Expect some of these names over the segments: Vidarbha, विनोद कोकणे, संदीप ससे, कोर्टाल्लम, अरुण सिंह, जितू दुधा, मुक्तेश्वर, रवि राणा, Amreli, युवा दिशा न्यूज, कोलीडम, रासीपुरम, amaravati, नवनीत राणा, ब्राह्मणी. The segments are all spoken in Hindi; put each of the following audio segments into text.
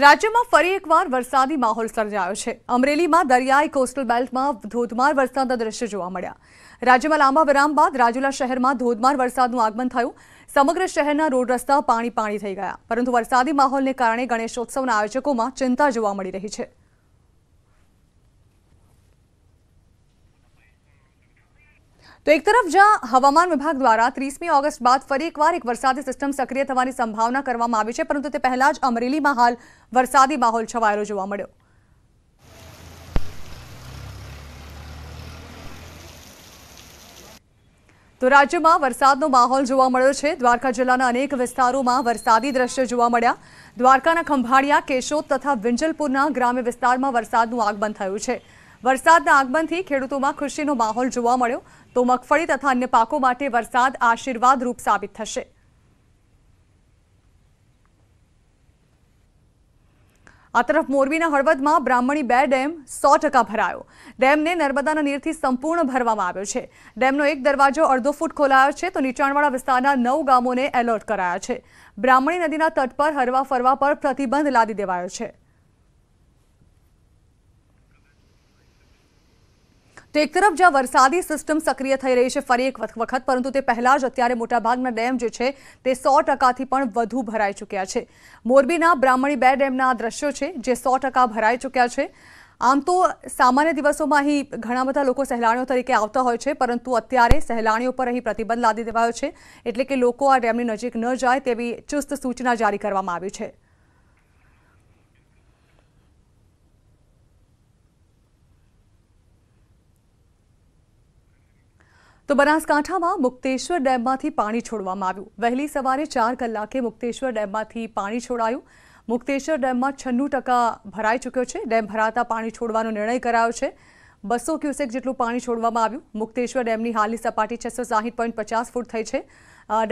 राज्य में फरी एक बार वरसादी माहौल सर्जायो छे। अमरेली में दरियाई कोस्टल बेल्ट में धोधमार वरसादना दृश्य जोवा मळ्या। राज्य में लांबा विराम बाद राजूला शहर में धोधमार वरसादनुं आगमन थयुं। समग्र शहरना रोड रस्ता पाणी पाणी थई गया, परंतु वरसादी माहौलने कारणे गणेशोत्सवना आयोजकोमां चिंता जोवा मळी रही छे। तो एक तरफ जहां हवामान विभाग द्वारा 30 ऑगस्ट बाद फरी एक वरसादी सिस्टम सक्रिय थवानी संभावना करवामां आवी छे, परंतु ते पहेला ज अमरेली में हाल वरसादी माहौल छवायेलो जोवा मळ्यो। तो राज्य में वरसादनो माहौल जोवा मळ्यो छे। द्वारका जिल्लाना अनेक विस्तारों में वरसादी दृश्य जोवा मळ्या। द्वारकाना खंभाळिया, केशोद तथा विंजलपुरना ग्राम्य विस्तार में वरसादनुं आगमन थयुं छे। वरसादना आगमनथी खेडूतोमां खुशीनो माहौल जोवा मळ्यो। तो मगफळी तथा अन्य पाको माटे वरसाद आशीर्वाद रूप साबित थशे। आ तरफ मोरबीना हळवदमां ब्राह्मणी 2 डेम 100% भरायो। डेमने नर्मदाना नीरथी संपूर्ण भरवामां आव्यो छे। डेमनो एक दरवाजो अर्धो फूट खोलायो छे, तो नीचाणवाळा विस्तारना 9 गामोने एलर्ट कराया छे। ब्राह्मणी नदीना तट पर हरवा फरवा पर प्रतिबंध लादी देवायो छे। तो एक तरफ जहाँ वरसादी सिस्टम सक्रिय थी रही है फरी एक वखत, परंतु ते पहला ज अत्यारे मोटा भागना डेम जे छे ते 100% वधु भराई चूक्या है। मोरबीना ब्राह्मणी 2 डेमना दृश्यो है जे 100% भराई चूक्या है। आम तो सामान्य दिवसों में अहीं घणा बधा लोग सहेलाणीओ तरीके आवता होय छे, परंतु अत्यारे सहेलाणीओ पर अहीं प्रतिबंध लादी देवायो छे, एटले के लोको आ डेमनी नजीक न जाए तेवी चुस्त सूचना जारी करवामां आवी छे। तो बनासकांठा में मुक्तेश्वर डेम में पानी छोड़वामां आव्युं। वहेली सवारे 4 कलाके मुक्तेश्वर डेम में पानी छोड़ायुं। मुक्तेश्वर डेम में 96% भराई चूक्यो छे। डेम भराता पानी छोड़वानो निर्णय करायो छे। 200 क्यूसेक जेटलुं पानी छोड़वामां आव्युं। मुक्तेश्वर डेमनी हालनी सपाटी 660.50 फूट थई छे।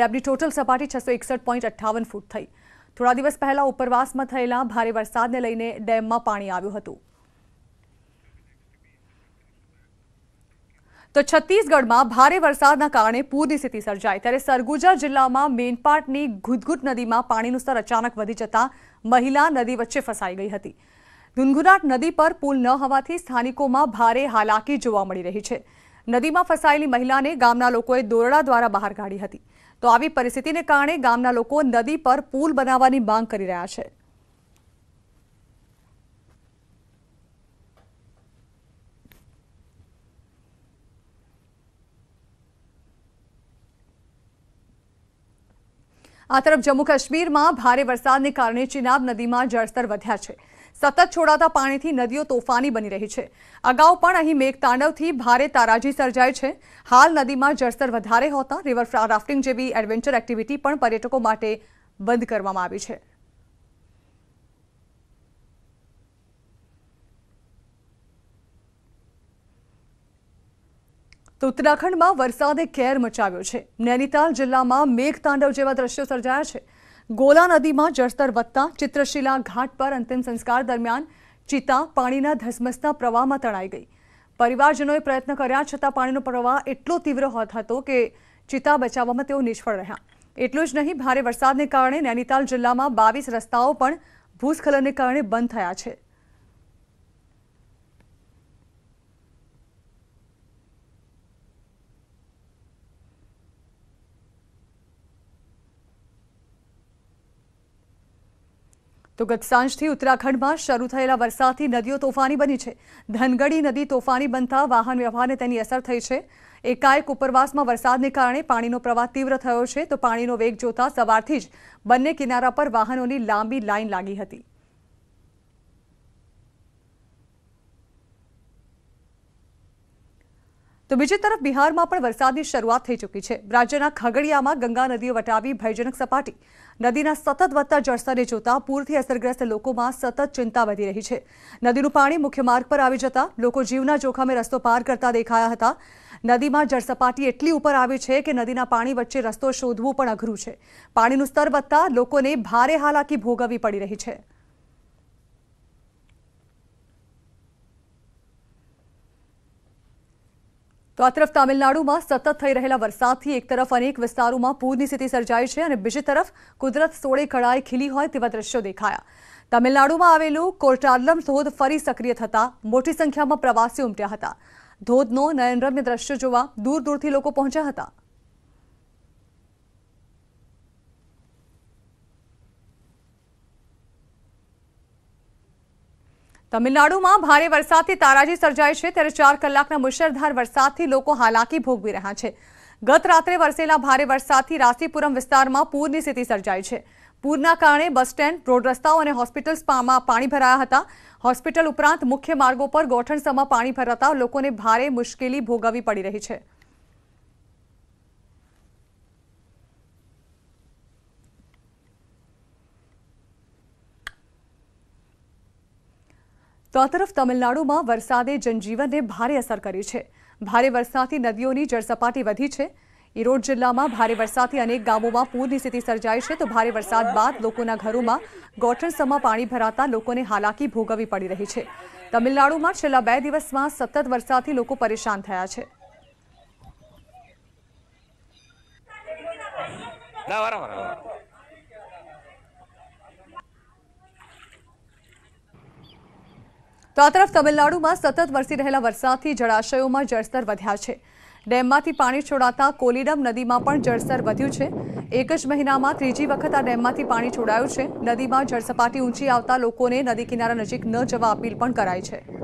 डेमनी टोटल सपाटी 661.58 फूट थई। थोड़ा दिवस पहला उपरवास में थयेला भारे वरसादने लईने डेम में पाणी आव्युं हतुं। तो छत्तीसगढ़ में भारे वरसादना कारणे पूरनी स्थिति सर्जाई त्यारे सरगुजा जिल्लामां मेनपाटनी घुदघुट नदी में पाणीनुं स्तर अचानक वधी जतां महिला नदी वच्चे फसाई गई हती। घुनघुनाट नदी पर पुल न होवाथी स्थानिकोमां भारे हालाकी जोवा मळी रही है। नदी में फसायेली महिलाने गामना लोकोए दोरडा द्वारा बहार काढी हती। तो आवी परिस्थितिने कारणे गामना लोको नदी पर पुल बनाववानी मांग करी रह्या छे। आ तरफ जम्मू काश्मीर में भारे वरसादने कारणे चिनाब नदी में जलस्तर वध्या छे। सतत छोड़ाता पाणीथी नदीओ तोफानी बनी रही है। अगाऊ पण અહીં મેઘતાંડવથી ભારે તારાજી સર્જાય છે। हाल नदी में जलस्तर વધારે હોતા रिवर રાફ્ટિંગ જેવી એડવેન્ચર એક્ટિવિટી પણ पर्यटकों માટે બંધ કરવામાં આવી છે। तो उत्तराखंड में वरसादे केर मचाव्यो छे। नैनीताल जिला में मेघतांडव जेवा दृश्य सर्जाया छे। गोला नदी में जलस्तर वधता चित्रशिला घाट पर अंतिम संस्कार दरमियान चीता पाणीना धसमसता प्रवाह में तणाई गई। परिवारजनोए प्रयत्न कर्या छतां पाणीनो प्रवाह एटलो तीव्र हतो के चीता बचाववामां तेओ निष्फळ रह्या। एटलुं ज नहीं भारे वरसादने कारणे नैनीताल जिला में 22 रस्ताओ पण भूस्खलनने कारणे बंध थया छे। तो गत सांजथी उत्तराखंड में शुरू थयेला वरसादथी नदीओ तोफानी बनी है। धनगढ़ी नदी तोफानी बनता वाहन व्यवहार ने तेनी असर थई है। एकाएक उपरवास में वरसादने कारणे पाणीनो प्रवाह तीव्र थयो है। तो पाणीनो वेग जोता सवारथी ज बंने किनारा पर वाहनोनी लांबी लाइन लागी हती। तो बीजी तरफ बिहार में पण वरसादनी शरूआत थई चूकी है। राज्यना खगड़िया में गंगा नदी वटावी भयजनक सपाटी नदीना सतत वधता जलस्तरने जोता पूरथी असरग्रस्त लोको में सतत चिंता वधी रही है। नदीनुं पाणी मुख्य मार्ग पर आवी जता लोको जीवना जोखमे रस्तो पार करता देखाया हता। नदी में जलसपाटी एटली ऊपर आवी है कि नदीना पाणी वच्चे रस्तो शोधवो पण अघरू है। पाणीनुं स्तर वधता लोकोने भारे हालाकी भोगवी पड़ी रही है। तो आ तरफ तमिलनाडु में सतत थई रहेला वरसादथी एक तरफ अनेक विस्तारों में पूरनी स्थिति सर्जाई है और बीजी तरफ कुदरत सोळे कड़ाई खीली होय तेवा दृश्यो देखाया। तमिलनाडुमां आवेलुं कोर्टाल्लम धोध फरी सक्रिय थता मोटी संख्यामां प्रवासी उमट्या हता। धोधनो नयनरम्य दृश्य जोवा दूर दूरथी लोको पहोंच्या हता। तमिलनाडुमां भारे वरसादथी ताराजी सर्जाई छे त्यारे 4 कलाकना मुशळधार वरसादथी लोको हालाकी भोगवी रह्या छे। गत रात्रे वरसेला भारे वरसादथी रासीपुरम विस्तारमां पूरनी स्थिति सर्जाई छे। पूरना कारणे बस स्टेन्ड, रोड रस्ताओ अने होस्पिटल्समां पाणी भराया हता। होस्पिटल उपरांत मुख्य मार्गो पर गोठणसमां पाणी भराता लोकोने भारे मुश्केली भोगवी पड़ी रही छे। तो आ तरफ तमिलनाडुमां वरसादे जनजीवनने भारे असर करी छे। भारे वरसादथी नदीओनी जलसपाटी वधी छे। ईरोड जिल्लामां भारे वरसादथी अनेक गामोमां पूरनी स्थिति सर्जाई छे। तो भारे वरसाद बाद लोकोना घरोमां गोठणसमां पाणी भराता लोकोने हालाकी भोगवी पड़ी रही छे। तमिलनाडुमां छेल्ला 2 दिवसमां सतत वरसादथी लोको परेशान थया छे। तो आ तरफ तमिलनाडुमां सतत वरसी रहेला वरसादथी जळाशयोमां जलस्तर वध्या छे। डेममांथी पाणी छोडाता कोलीडम नदीमां पण जलस्तर वध्युं छे। एक ज महीनामां त्रीजी वखत आ डेममांथी पाणी छोडायुं छे। नदीमां जलसपाटी ऊंची आवता लोकोने नदी किनारा नजीक न जवा अपील पण कराई छे।